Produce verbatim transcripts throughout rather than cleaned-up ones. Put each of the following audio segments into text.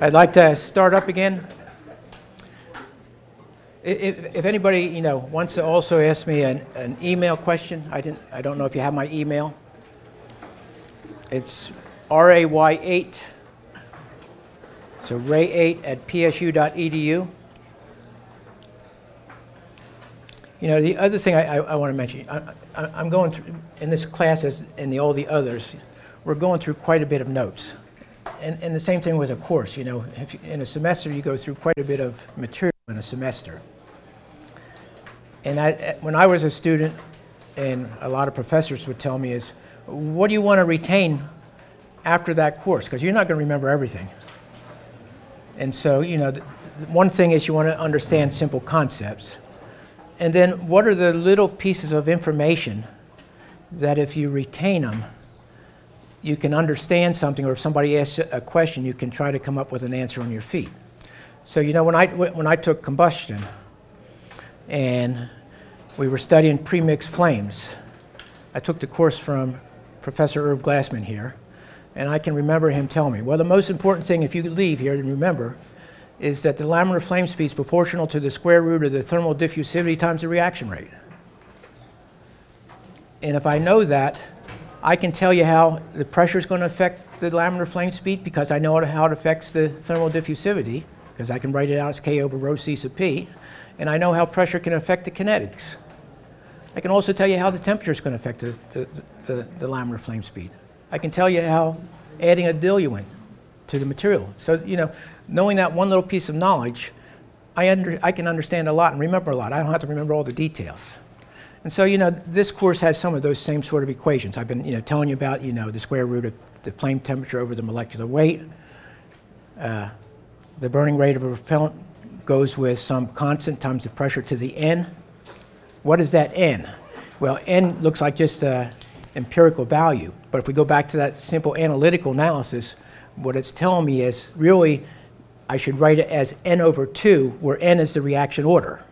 I'd like to start up again. If, if anybody, you know, wants to also ask me an, an email question, I didn't. I don't know if you have my email. It's ray eight, so ray eight at p s u dot e d u. You know, the other thing I, I, I want to mention, I, I, I'm going through, in this class as in the, all the others, we're going through quite a bit of notes. And, and the same thing with a course, you know, if you, in a semester you go through quite a bit of material in a semester. And I, when I was a student, and a lot of professors would tell me is, what do you want to retain after that course? Because you're not going to remember everything. And so, you know, the, the one thing is you want to understand simple concepts. And then what are the little pieces of information that if you retain them, you can understand something, or if somebody asks a question, you can try to come up with an answer on your feet. So, you know, when I, when I took combustion and we were studying premixed flames, I took the course from Professor Irv Glassman here, and I can remember him telling me, well, the most important thing if you leave here and remember is that the laminar flame speed is proportional to the square root of the thermal diffusivity times the reaction rate. And if I know that, I can tell you how the pressure is going to affect the laminar flame speed because I know how it affects the thermal diffusivity because I can write it out as K over rho C sub P. And I know how pressure can affect the kinetics. I can also tell you how the temperature is going to affect the, the, the, the laminar flame speed. I can tell you how adding a diluent to the material. So, you know, knowing that one little piece of knowledge, I, under, I can understand a lot and remember a lot. I don't have to remember all the details. And so, you know, this course has some of those same sort of equations. I've been, you know, telling you about, you know, the square root of the flame temperature over the molecular weight. Uh, the burning rate of a propellant goes with some constant times the pressure to the N. What is that N? Well, N looks like just an empirical value. But if we go back to that simple analytical analysis, what it's telling me is really I should write it as N over two, where N is the reaction order.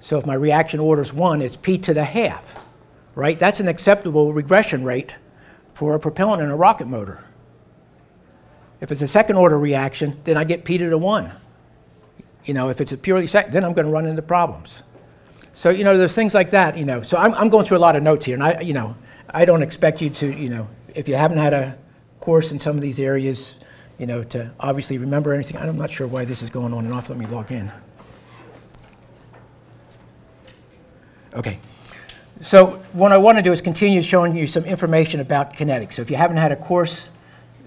So if my reaction order is one, it's P to the half, right? That's an acceptable regression rate for a propellant in a rocket motor. If it's a second order reaction, then I get P to the one. You know, if it's a purely second, then I'm going to run into problems. So, you know, there's things like that, you know. So I'm, I'm going through a lot of notes here, and I, you know, I don't expect you to, you know, if you haven't had a course in some of these areas, you know, to obviously remember anything. I'm not sure why this is going on and off. Let me log in. Okay. So what I want to do is continue showing you some information about kinetics. So if you haven't had a course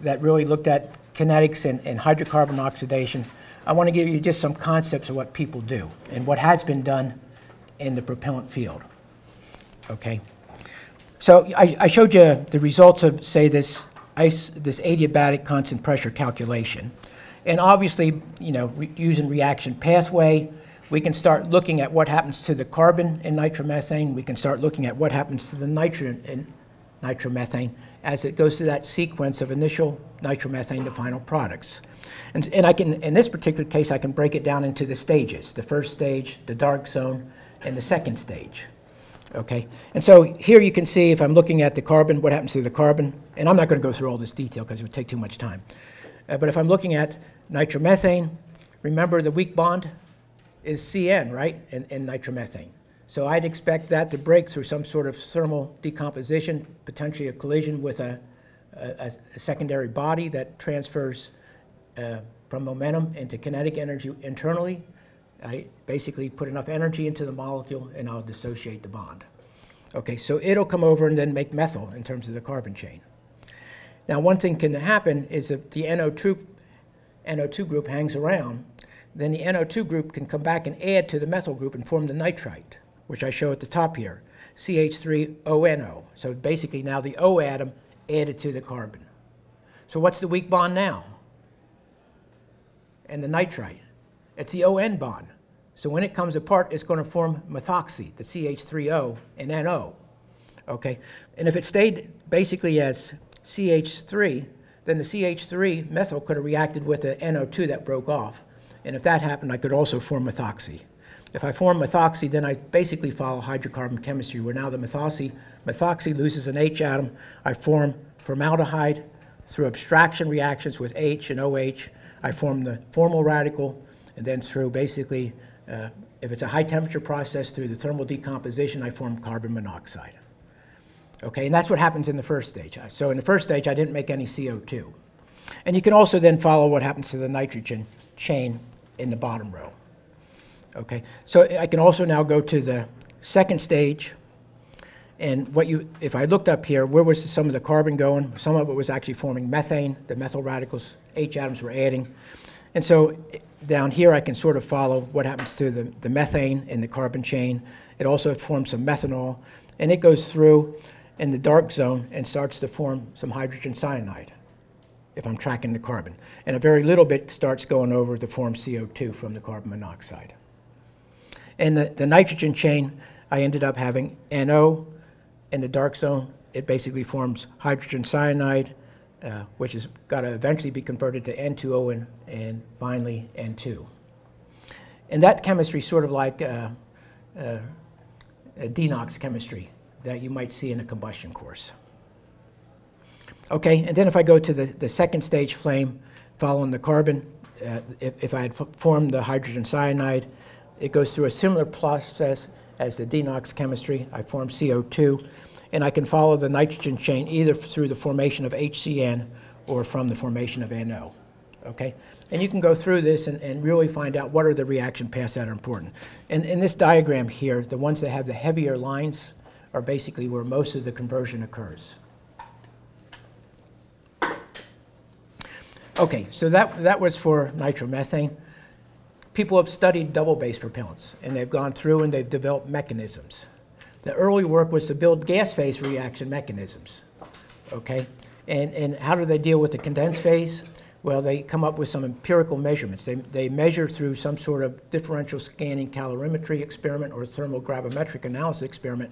that really looked at kinetics and, and hydrocarbon oxidation, I want to give you just some concepts of what people do and what has been done in the propellant field. Okay. So I, I showed you the results of, say, this Ice, this adiabatic constant pressure calculation. And obviously, you know, re using reaction pathway, we can start looking at what happens to the carbon in nitromethane. We can start looking at what happens to the nitrogen in nitromethane as it goes through that sequence of initial nitromethane to final products. And, and I can, in this particular case, I can break it down into the stages, the first stage, the dark zone, and the second stage. Okay, and so here you can see if I'm looking at the carbon, what happens to the carbon, and I'm not going to go through all this detail because it would take too much time. Uh, but if I'm looking at nitromethane, remember the weak bond is C N, right, in, in nitromethane. So I'd expect that to break through some sort of thermal decomposition, potentially a collision with a, a, a secondary body that transfers uh, from momentum into kinetic energy internally. I basically put enough energy into the molecule and I'll dissociate the bond. Okay, so it'll come over and then make methyl in terms of the carbon chain. Now one thing can happen is if the N O two, N O two group hangs around, then the N O two group can come back and add to the methyl group and form the nitrite, which I show at the top here, C H three O N O. So basically now the O atom added to the carbon. So what's the weak bond now? And the nitrite. It's the O N bond. So when it comes apart, it's going to form methoxy, the C H three O and N O. Okay? And if it stayed basically as C H three, then the C H three methyl could have reacted with the N O two that broke off. And if that happened, I could also form methoxy. If I form methoxy, then I basically follow hydrocarbon chemistry, where now the methoxy, methoxy loses an H atom. I form formaldehyde, Through abstraction reactions with H and OH, I form the formal radical, and then through basically, uh, if it's a high temperature process, through the thermal decomposition, I form carbon monoxide. Okay, and that's what happens in the first stage. So in the first stage, I didn't make any C O two. And you can also then follow what happens to the nitrogen chain in the bottom row. Okay, so I can also now go to the second stage. And what you, if I looked up here, where was some of the carbon going? Some of it was actually forming methane. The methyl radicals, H atoms were adding. And so down here, I can sort of follow what happens to the, the methane in the carbon chain. It also forms some methanol. And it goes through in the dark zone and starts to form some hydrogen cyanide, if I'm tracking the carbon. And a very little bit starts going over to form C O two from the carbon monoxide. And the, the nitrogen chain, I ended up having NO. In the dark zone, it basically forms hydrogen cyanide, uh, which has got to eventually be converted to N two O and, and finally N two. And that chemistry is sort of like uh, uh, a denox chemistry that you might see in a combustion course. Okay, and then if I go to the, the second stage flame following the carbon, uh, if, if I had f formed the hydrogen cyanide, it goes through a similar process as the denox chemistry. I form C O two, and I can follow the nitrogen chain either through the formation of H C N or from the formation of NO, okay? And you can go through this and, and really find out what are the reaction paths that are important. And in this diagram here, the ones that have the heavier lines are basically where most of the conversion occurs. Okay, so that, that was for nitromethane. People have studied double-base propellants, and they've gone through and they've developed mechanisms. The early work was to build gas-phase reaction mechanisms, okay? And, and how do they deal with the condensed phase? Well, they come up with some empirical measurements. They, they measure through some sort of differential scanning calorimetry experiment or thermal gravimetric analysis experiment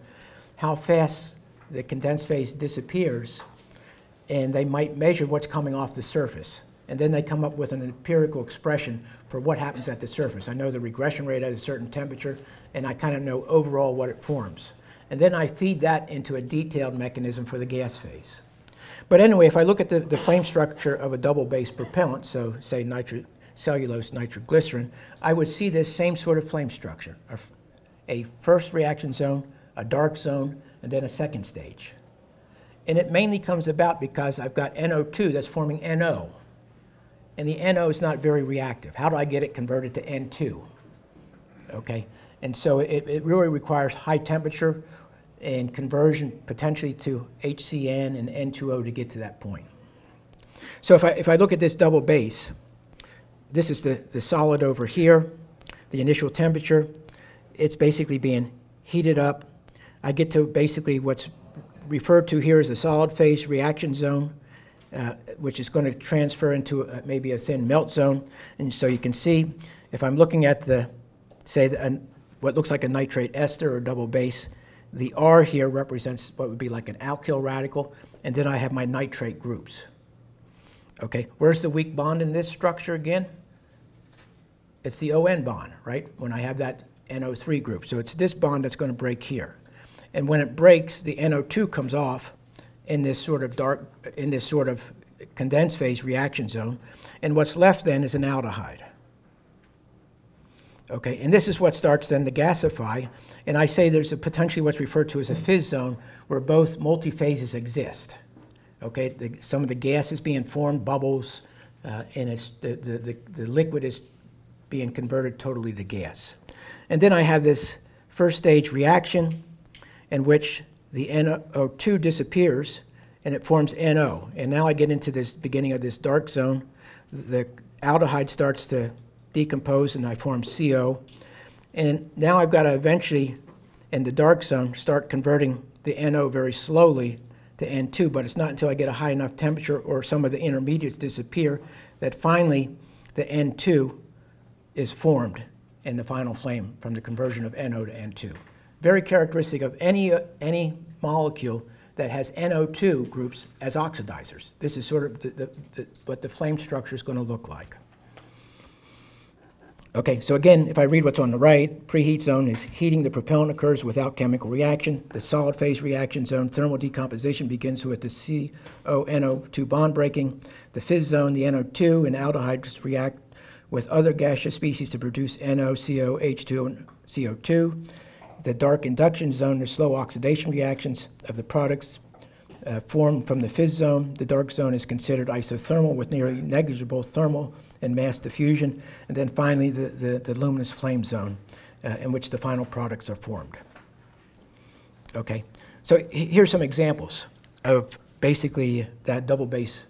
how fast the condensed phase disappears, and they might measure what's coming off the surface. And then they come up with an empirical expression for what happens at the surface. I know the regression rate at a certain temperature, and I kind of know overall what it forms. And then I feed that into a detailed mechanism for the gas phase. But anyway, if I look at the, the flame structure of a double-base propellant, so say nitrocellulose, nitroglycerin, I would see this same sort of flame structure, a, a first reaction zone, a dark zone, and then a second stage. And it mainly comes about because I've got N O two that's forming NO. And the NO is not very reactive. How do I get it converted to N two? Okay, and so it, it really requires high temperature and conversion potentially to H C N and N two O to get to that point. So if I, if I look at this double base, this is the, the solid over here, the initial temperature. It's basically being heated up. I get to basically what's referred to here as the solid phase reaction zone, Uh, which is going to transfer into a, maybe a thin melt zone. And so you can see, if I'm looking at the, say, the, an, what looks like a nitrate ester or double base, the R here represents what would be like an alkyl radical, and then I have my nitrate groups. Okay, where's the weak bond in this structure again? It's the O N bond, right, when I have that N O three group. So it's this bond that's going to break here. And when it breaks, the N O two comes off in this sort of dark, in this sort of condensed phase reaction zone. And what's left then is an aldehyde. Okay, and this is what starts then to gasify. And I say there's a potentially what's referred to as a fizz zone where both multi-phases exist. Okay, the, some of the gas is being formed, bubbles, uh, and it's the, the, the, the liquid is being converted totally to gas. And then I have this first stage reaction in which the N O two disappears, and it forms NO. And now I get into this beginning of this dark zone. The aldehyde starts to decompose, and I form C O. And now I've got to eventually, in the dark zone, start converting the NO very slowly to N two, but it's not until I get a high enough temperature or some of the intermediates disappear that finally the N two is formed in the final flame from the conversion of NO to N two. Very characteristic of any, uh, any molecule that has N O two groups as oxidizers. This is sort of the, the, the, what the flame structure is going to look like. Okay, so again, if I read what's on the right, preheat zone is heating the propellant occurs without chemical reaction. The solid phase reaction zone, thermal decomposition begins with the C O N O two bond breaking. The fizz zone, the N O two and aldehydes react with other gaseous species to produce N O, C O, H two, and C O two. The dark induction zone, the slow oxidation reactions of the products uh, formed from the fizz zone. The dark zone is considered isothermal with nearly negligible thermal and mass diffusion. And then finally, the, the, the luminous flame zone uh, in which the final products are formed. Okay, so here's some examples of basically that double base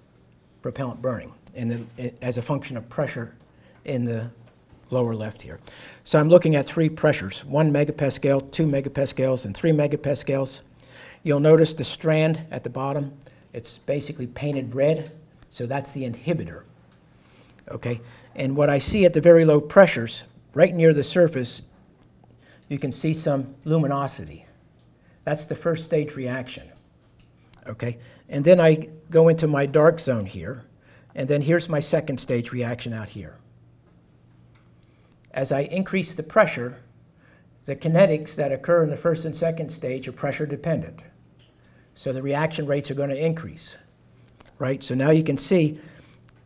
propellant burning in the, as a function of pressure in the lower left here. So I'm looking at three pressures, one megapascal, two megapascals, and three megapascals. You'll notice the strand at the bottom, it's basically painted red, so that's the inhibitor. Okay, and what I see at the very low pressures, right near the surface, you can see some luminosity. That's the first stage reaction. Okay, and then I go into my dark zone here, and then here's my second stage reaction out here. As I increase the pressure, the kinetics that occur in the first and second stage are pressure dependent. So the reaction rates are going to increase, right? So now you can see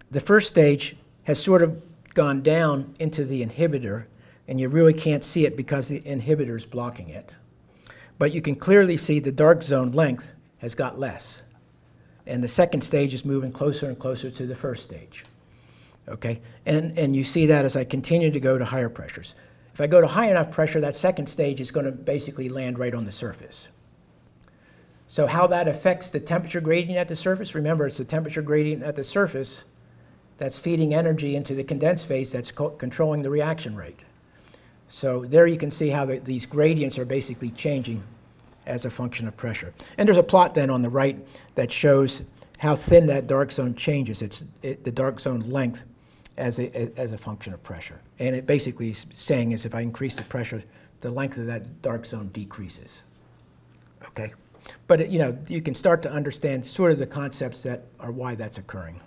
the first stage has sort of gone down into the inhibitor, and you really can't see it because the inhibitor is blocking it. But you can clearly see the dark zone length has got less, and the second stage is moving closer and closer to the first stage. Okay, and, and you see that as I continue to go to higher pressures. If I go to high enough pressure, that second stage is going to basically land right on the surface. So how that affects the temperature gradient at the surface, remember it's the temperature gradient at the surface that's feeding energy into the condensed phase that's co controlling the reaction rate. So there you can see how the, these gradients are basically changing as a function of pressure. And there's a plot then on the right that shows how thin that dark zone changes. It's it, the dark zone length as a, as a function of pressure. And it basically is saying is if I increase the pressure, the length of that dark zone decreases. Okay, but it, you know, you can start to understand sort of the concepts that are why that's occurring.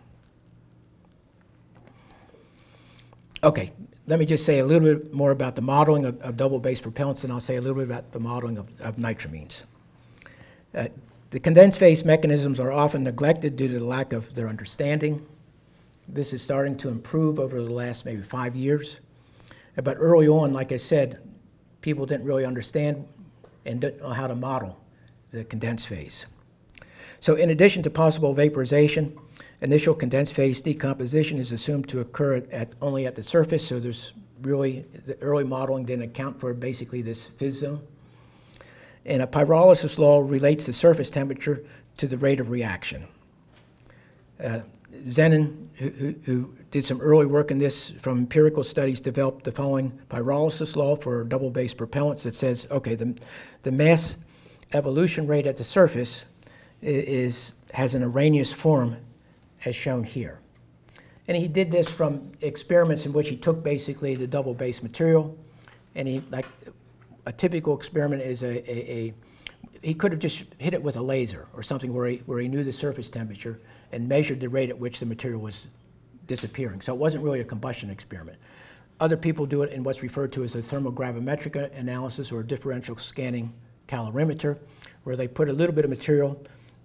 Okay, let me just say a little bit more about the modeling of, of double base propellants, and I'll say a little bit about the modeling of, of nitramines. Uh, the condensed phase mechanisms are often neglected due to the lack of their understanding. This is starting to improve over the last maybe five years. But early on, like I said, people didn't really understand and didn't know how to model the condensed phase. So in addition to possible vaporization, initial condensed phase decomposition is assumed to occur at, at only at the surface, so there's really, the early modeling didn't account for basically this fizz zone. And a pyrolysis law relates the surface temperature to the rate of reaction. Uh, Zenon, who, who, who did some early work in this from empirical studies, developed the following pyrolysis law for double base propellants that says, okay, the, the mass evolution rate at the surface is, has an Arrhenius form as shown here. And he did this from experiments in which he took basically the double base material, and he, like a typical experiment is a, a, a he could have just hit it with a laser or something where he, where he knew the surface temperature and measured the rate at which the material was disappearing. So it wasn't really a combustion experiment. Other people do it in what's referred to as a thermogravimetric analysis or differential scanning calorimeter, where they put a little bit of material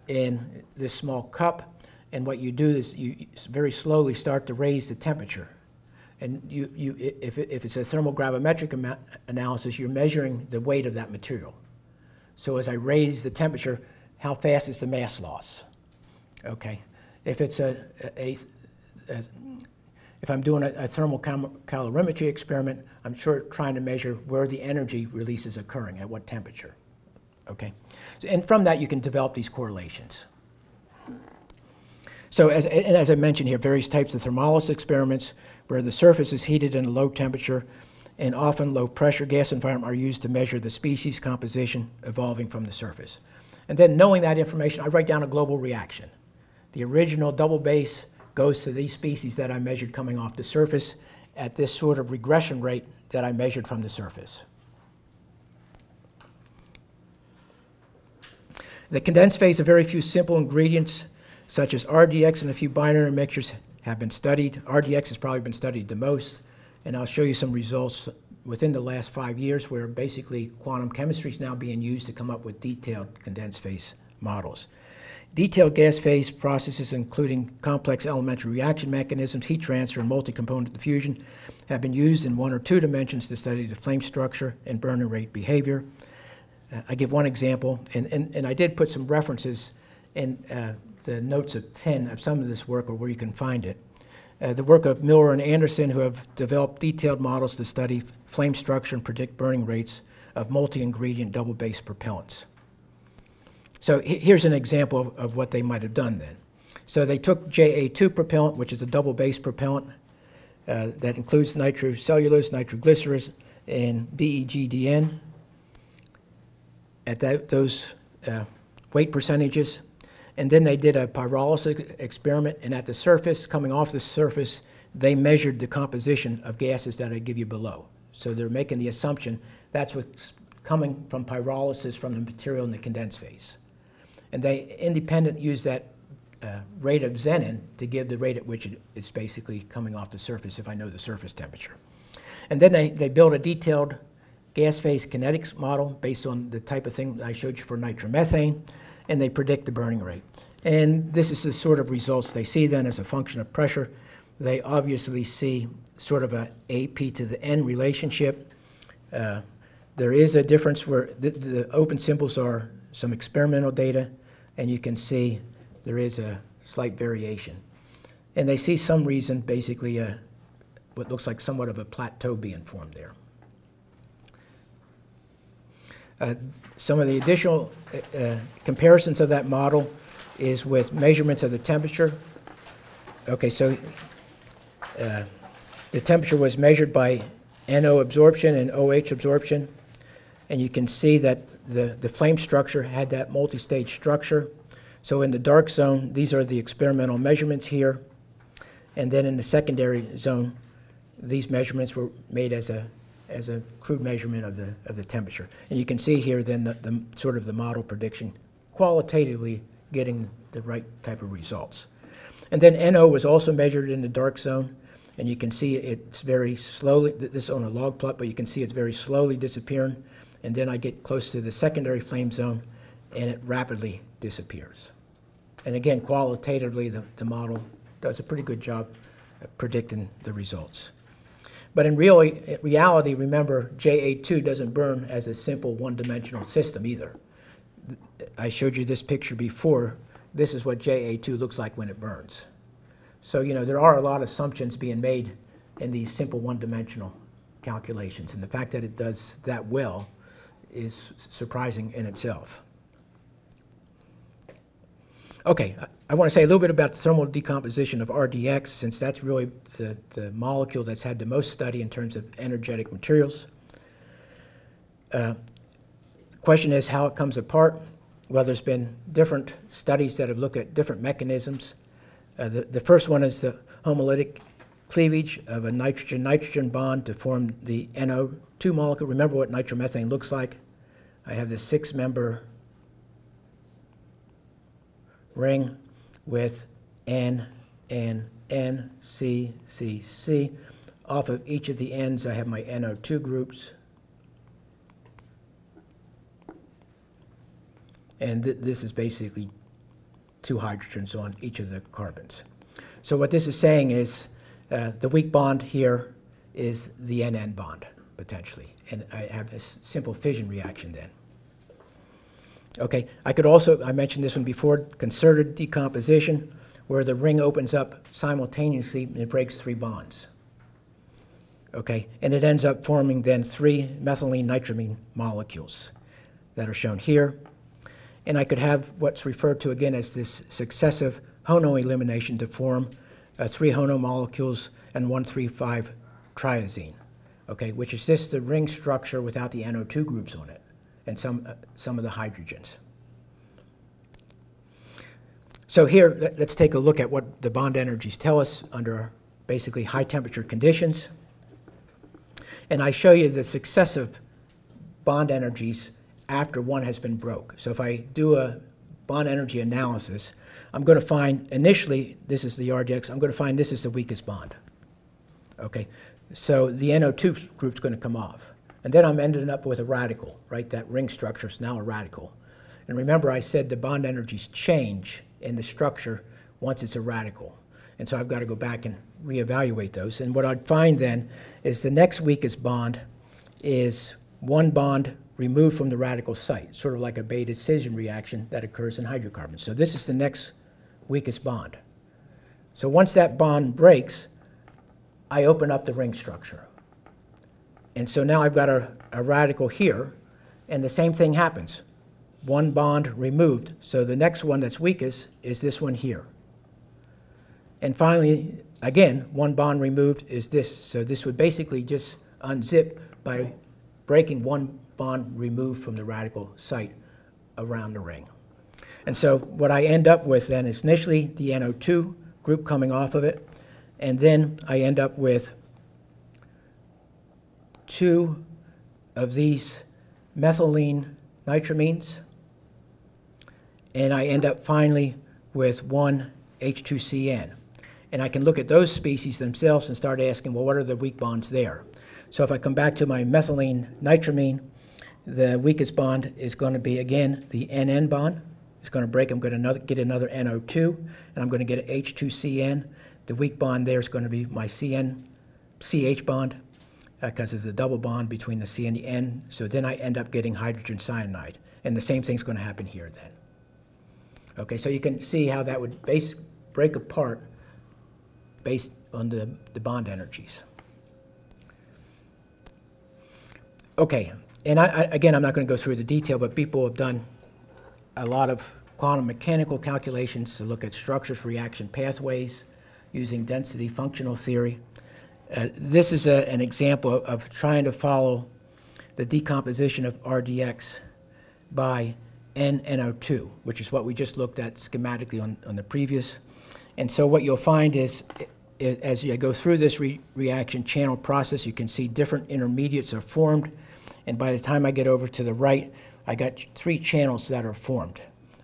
in this small cup, and what you do is you very slowly start to raise the temperature. And you, you, if, if it's a thermogravimetric analysis, you're measuring the weight of that material. So as I raise the temperature, how fast is the mass loss? Okay. If it's a, a, a, a if I'm doing a, a thermal calorimetry experiment, I'm sure trying to measure where the energy release is occurring, at what temperature. Okay. So, and from that, you can develop these correlations. So as, and as I mentioned here, various types of thermolysis experiments where the surface is heated in a low temperature and often low pressure gas environment are used to measure the species composition evolving from the surface. And then knowing that information, I write down a global reaction. The original double base goes to these species that I measured coming off the surface at this sort of regression rate that I measured from the surface. The condensed phase of very few simple ingredients such as R D X and a few binary mixtures have been studied. R D X has probably been studied the most. and I'll show you some results within the last five years where basically quantum chemistry is now being used to come up with detailed condensed phase models. Detailed gas phase processes, including complex elementary reaction mechanisms, heat transfer, and multi-component diffusion, have been used in one or two dimensions to study the flame structure and burn rate behavior. Uh, I give one example, and, and, and I did put some references in uh, the notes of ten of some of this work, or where you can find it. Uh, the work of Miller and Anderson, who have developed detailed models to study flame structure and predict burning rates of multi-ingredient double-base propellants. So here's an example of, of what they might have done then. So they took J A two propellant, which is a double base propellant uh, that includes nitrocellulose, nitroglycerin, and D E G D N at that, those uh, weight percentages. And then they did a pyrolysis experiment, and at the surface, coming off the surface, they measured the composition of gases that I give you below. So they're making the assumption that's what's coming from pyrolysis from the material in the condensed phase. And they independent use that uh, rate of xenon to give the rate at which it, it's basically coming off the surface if I know the surface temperature. And then they, they build a detailed gas phase kinetics model based on the type of thing I showed you for nitromethane, and they predict the burning rate. And this is the sort of results they see then as a function of pressure. They obviously see sort of a A P to the N relationship. Uh, there is a difference where the, the open symbols are some experimental data, and you can see there is a slight variation. And they see some reason, basically, a, what looks like somewhat of a plateau being formed there. Uh, some of the additional uh, uh, comparisons of that model is with measurements of the temperature. Okay, so uh, the temperature was measured by N O absorption and O H absorption, and you can see that the, the flame structure had that multi-stage structure. So in the dark zone, these are the experimental measurements here, and then in the secondary zone, these measurements were made as a as a crude measurement of the, of the temperature. And you can see here then the, the sort of the model prediction, qualitatively getting the right type of results. And then N O was also measured in the dark zone, and you can see it's very slowly, this is on a log plot, but you can see it's very slowly disappearing, and then I get close to the secondary flame zone, and it rapidly disappears. And again, qualitatively, the, the model does a pretty good job at predicting the results. But in real, reality, remember, J A two doesn't burn as a simple one-dimensional system either. I showed you this picture before. This is what J A two looks like when it burns. So, you know, there are a lot of assumptions being made in these simple one-dimensional calculations. And the fact that it does that well is surprising in itself. Okay, I want to say a little bit about the thermal decomposition of R D X, since that's really the, the molecule that's had the most study in terms of energetic materials. Uh, the question is how it comes apart. Well, there's been different studies that have looked at different mechanisms. Uh, the, the first one is the homolytic cleavage of a nitrogen-nitrogen bond to form the N O two molecule. Remember what nitromethane looks like. I have this six-member ring with N, N, N, C, C, C. Off of each of the ends, I have my N O two groups. And th this is basically two hydrogens on each of the carbons. So what this is saying is uh, the weak bond here is the N N bond, potentially. And I have a simple fission reaction then. Okay, I could also, I mentioned this one before, concerted decomposition, where the ring opens up simultaneously and it breaks three bonds. Okay, and it ends up forming then three methylene nitramine molecules that are shown here. And I could have what's referred to again as this successive HONO elimination to form uh, three HONO molecules and one three five triazine, okay, which is just the ring structure without the N O two groups on it, and some, uh, some of the hydrogens. So here, let, let's take a look at what the bond energies tell us under basically high temperature conditions. And I show you the successive bond energies after one has been broke. So if I do a bond energy analysis, I'm going to find initially, this is the R D X, I'm going to find this is the weakest bond. Okay, So the N O two group's going to come off. And then I'm ending up with a radical, right? That ring structure is now a radical. And remember, I said the bond energies change in the structure once it's a radical. And so I've got to go back and reevaluate those. And what I'd find then is the next weakest bond is one bond removed from the radical site, sort of like a beta scission reaction that occurs in hydrocarbons. So this is the next weakest bond. So once that bond breaks, I open up the ring structure. And so now I've got a, a radical here, and the same thing happens. One bond removed. So the next one that's weakest is this one here. And finally, again, one bond removed is this. So this would basically just unzip by breaking one bond removed from the radical site around the ring. And so what I end up with then is initially the N O two group coming off of it, and then I end up with two of these methylene nitramines, and I end up finally with one H two C N. And I can look at those species themselves and start asking, well, what are the weak bonds there? So if I come back to my methylene nitramine, the weakest bond is going to be, again, the N N bond. It's going to break. I'm going to get another N O two, and I'm going to get an H two C N. The weak bond there is going to be my C N C H bond because uh, of the double bond between the C and the N. So then I end up getting hydrogen cyanide. And the same thing's going to happen here then. Okay, so you can see how that would base, break apart based on the, the bond energies. Okay, and I, I, again, I'm not going to go through the detail, but people have done a lot of quantum mechanical calculations to look at structures, reaction pathways, using density functional theory. Uh, this is a, an example of, of trying to follow the decomposition of R D X by N N O two, which is what we just looked at schematically on, on the previous. And so what you'll find is, it, as you go through this re reaction channel process, you can see different intermediates are formed. And by the time I get over to the right, I got three channels that are formed.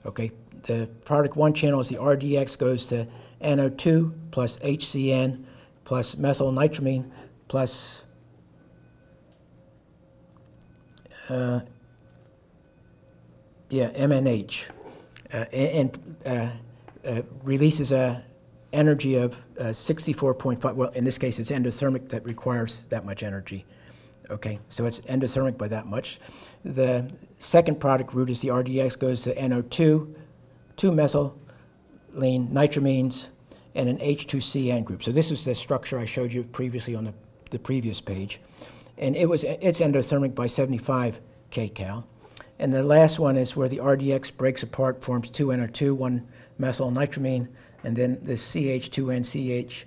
Okay, the product one channel is the R D X goes to N O two plus H C N plus methylnitramine plus uh, yeah, M N H, uh, and uh, uh, releases a energy of uh, sixty-four point five. Well, in this case, it's endothermic that requires that much energy. Okay, so it's endothermic by that much. The second product route is the R D X goes to N O two, two methylene nitramines, and an H two C N group. So this is the structure I showed you previously on the, the previous page. And it was, it's endothermic by seventy-five kilocalories. And the last one is where the R D X breaks apart, forms two N O two, one methylnitramine, and then the C H two N C H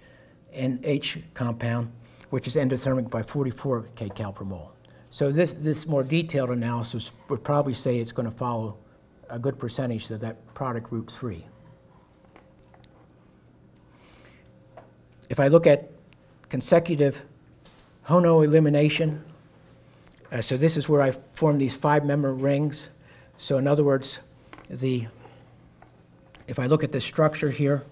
N H compound, which is endothermic by forty-four kilocalories per mole. So this, this more detailed analysis would probably say it's going to follow a good percentage of that product group three. If I look at consecutive Hono elimination, uh, so this is where I form these five-member rings. So in other words, the, if I look at the structure here,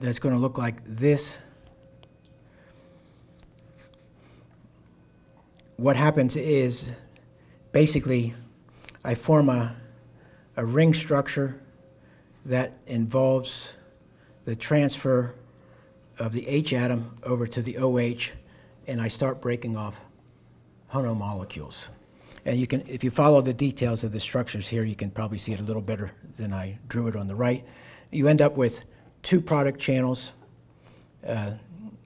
that's going to look like this. What happens is basically I form a, a ring structure that involves the transfer of the H atom over to the OH, and I start breaking off Hono molecules. And you can, if you follow the details of the structures here, you can probably see it a little better than I drew it on the right. You end up with two product channels. Uh,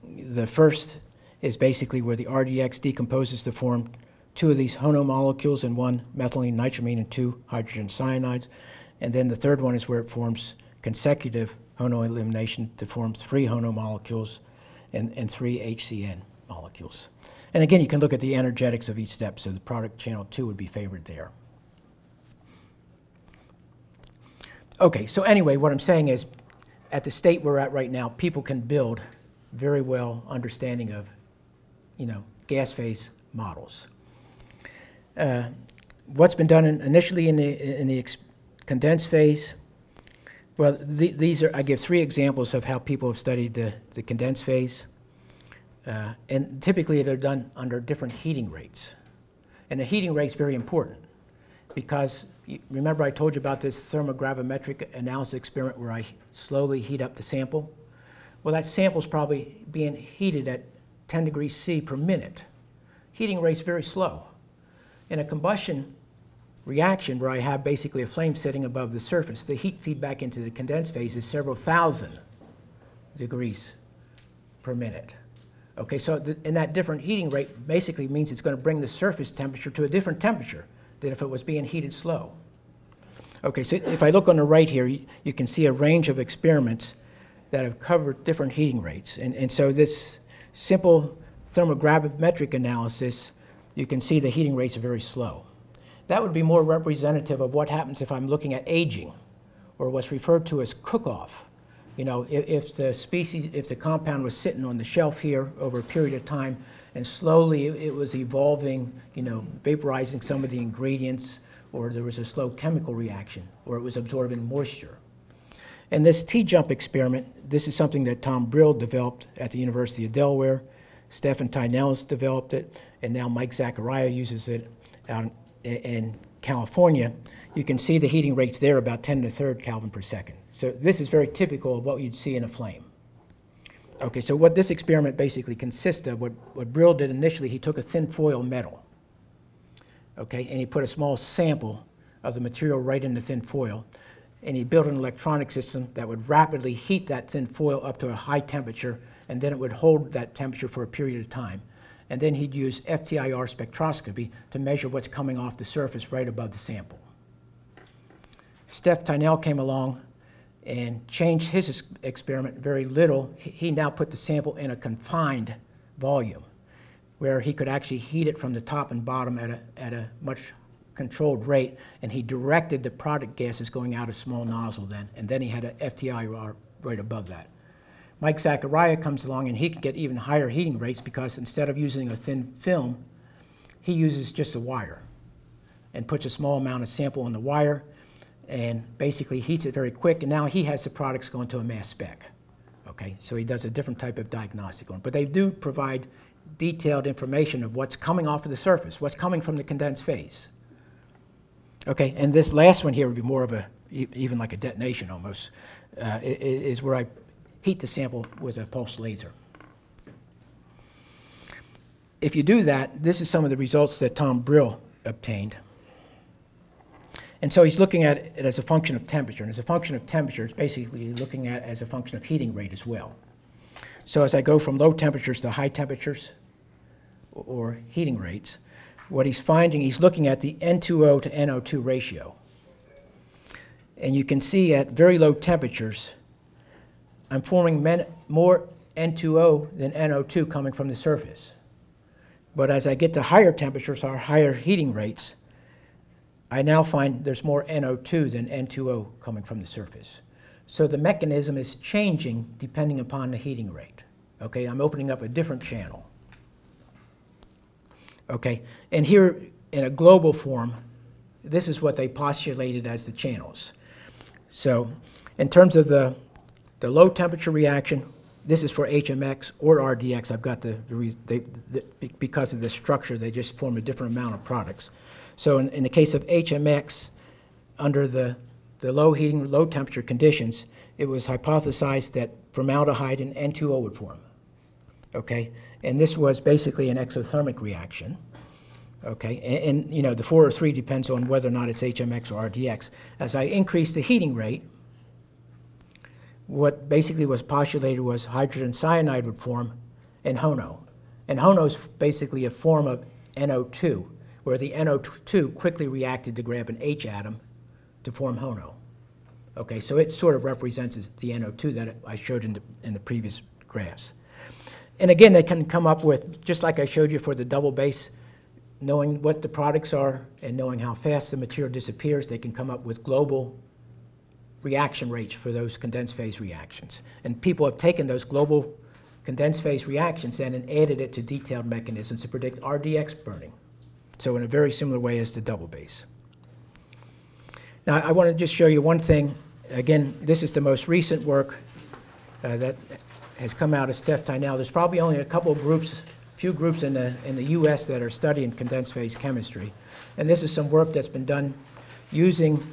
the first is basically where the R D X decomposes to form two of these Hono molecules and one methylene nitramine and two hydrogen cyanides. And then the third one is where it forms consecutive Hono elimination to form three Hono molecules and, and three H C N molecules. And again, you can look at the energetics of each step, so the product channel two would be favored there. Okay, so anyway, what I'm saying is, at the state we're at right now, people can build very well understanding of, you know, gas phase models. Uh, what's been done in, initially in the, in the condensed phase? Well, the, these are, I give three examples of how people have studied the, the condensed phase. Uh, and typically they're done under different heating rates. And the heating rate's very important because, you, remember I told you about this thermogravimetric analysis experiment where I slowly heat up the sample? Well, that sample's probably being heated at ten degrees C per minute. Heating rate's very slow. In a combustion reaction where I have basically a flame sitting above the surface, the heat feedback into the condensed phase is several thousand degrees per minute. Okay, so th and that different heating rate basically means it's going to bring the surface temperature to a different temperature than if it was being heated slow. Okay, so if I look on the right here, you, you can see a range of experiments that have covered different heating rates. And, and so this simple thermogravimetric analysis, you can see the heating rates are very slow. That would be more representative of what happens if I'm looking at aging, or what's referred to as cook-off. You know, if, if the species, if the compound was sitting on the shelf here over a period of time, and slowly it, it was evolving, you know, vaporizing some of the ingredients, or there was a slow chemical reaction, or it was absorbing moisture. And this T-jump experiment, this is something that Tom Brill developed at the University of Delaware. Stefan Tynelis developed it, and now Mike Zachariah uses it out in, in California. You can see the heating rates there about ten to the third Kelvin per second. So this is very typical of what you'd see in a flame. Okay, so what this experiment basically consists of, what, what Brill did initially, he took a thin foil metal, okay, and he put a small sample of the material right in the thin foil, and he built an electronic system that would rapidly heat that thin foil up to a high temperature, and then it would hold that temperature for a period of time. And then he'd use F T I R spectroscopy to measure what's coming off the surface right above the sample. Steph Tynell came along and changed his experiment very little. He now put the sample in a confined volume where he could actually heat it from the top and bottom at a, at a much controlled rate, and he directed the product gases going out a small nozzle then, and then he had an F T I R right above that. Mike Zachariah comes along and he can get even higher heating rates because instead of using a thin film, he uses just a wire and puts a small amount of sample on the wire and basically heats it very quick, and now he has the products going to a mass spec. Okay, so he does a different type of diagnostic on it. But they do provide detailed information of what's coming off of the surface, what's coming from the condensed phase. Okay, and this last one here would be more of a, even like a detonation almost, uh, is where I heat the sample with a pulse laser. If you do that, this is some of the results that Tom Brill obtained. And so he's looking at it as a function of temperature. And as a function of temperature, it's basically looking at it as a function of heating rate as well. So as I go from low temperatures to high temperatures, or heating rates, what he's finding, he's looking at the N two O to N O two ratio. And you can see at very low temperatures, I'm forming men, more N two O than N O two coming from the surface. But as I get to higher temperatures or higher heating rates, I now find there's more N O two than N two O coming from the surface. So the mechanism is changing depending upon the heating rate. Okay, I'm opening up a different channel. Okay, and here in a global form, this is what they postulated as the channels. So in terms of the The low temperature reaction, this is for H M X or R D X. I've got the, they, the because of the structure, they just form a different amount of products. So in, in the case of H M X, under the, the low heating, low temperature conditions, it was hypothesized that formaldehyde and N two O would form, okay? And this was basically an exothermic reaction, okay? And, and you know, the four or three depends on whether or not it's H M X or R D X. As I increase the heating rate, what basically was postulated was hydrogen cyanide would form and HONO. And HONO is basically a form of N O two, where the N O two quickly reacted to grab an H atom to form HONO. Okay, so it sort of represents the N O two that I showed in the, in the previous graphs. And again, they can come up with, just like I showed you for the double base, knowing what the products are and knowing how fast the material disappears, they can come up with global reaction rates for those condensed phase reactions. And people have taken those global condensed phase reactions then and added it to detailed mechanisms to predict R D X burning. So in a very similar way as the double base. Now I want to just show you one thing. Again, this is the most recent work uh, that has come out of Stefan Tynelis. There's probably only a couple of groups, few groups in the, in the U S that are studying condensed phase chemistry. And this is some work that's been done using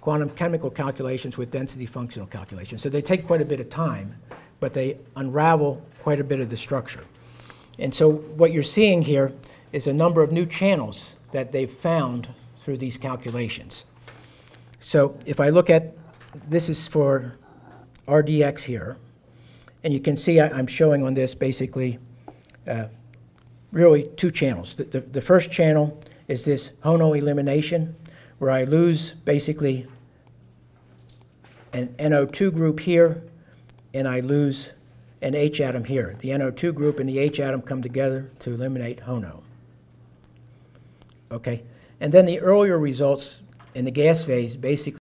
quantum chemical calculations with density functional calculations. So they take quite a bit of time, but they unravel quite a bit of the structure. And so what you're seeing here is a number of new channels that they've found through these calculations. So if I look at, this is for R D X here. And you can see I, I'm showing on this basically uh, really two channels. The, the, the first channel is this Hono elimination, where I lose basically an N O two group here, and I lose an H atom here. The N O two group and the H atom come together to eliminate Hono. Okay, and then the earlier results in the gas phase basically